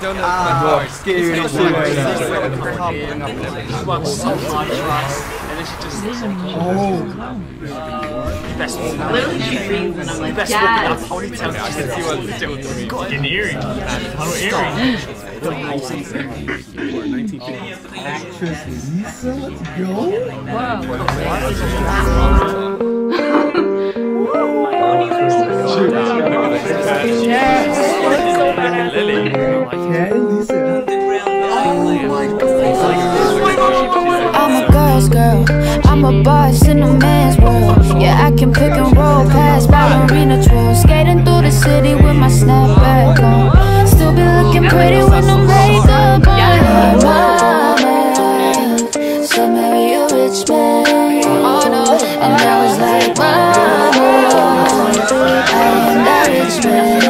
donuts. Ah, dude, it's so I'm a girl's girl, I'm a boss in a man's world. Yeah, I can pick and roll past ballerina trails, skating through the city with my snapback on. Still be looking pretty with no makeup on. Mama said marry a rich man, and I was like, Mama, I am that rich man.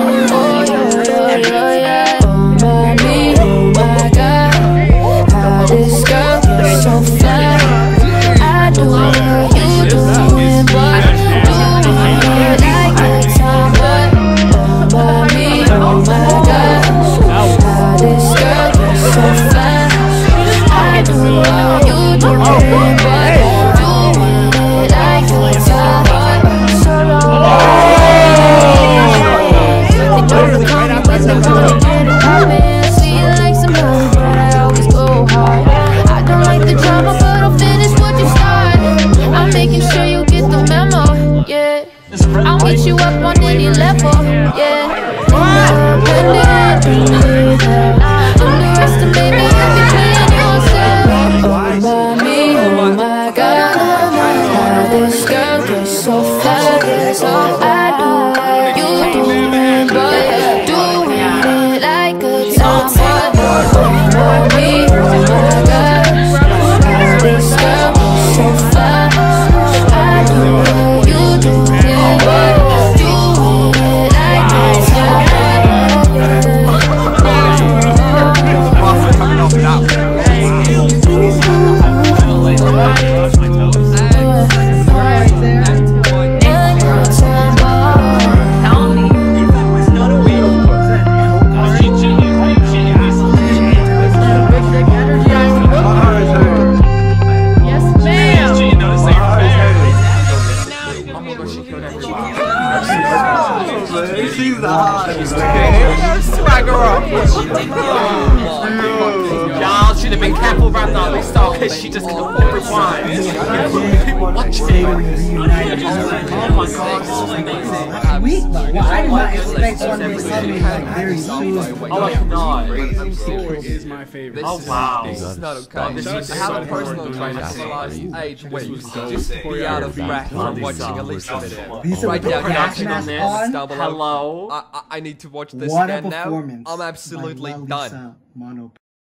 I need to watch this again now. I'm absolutely done.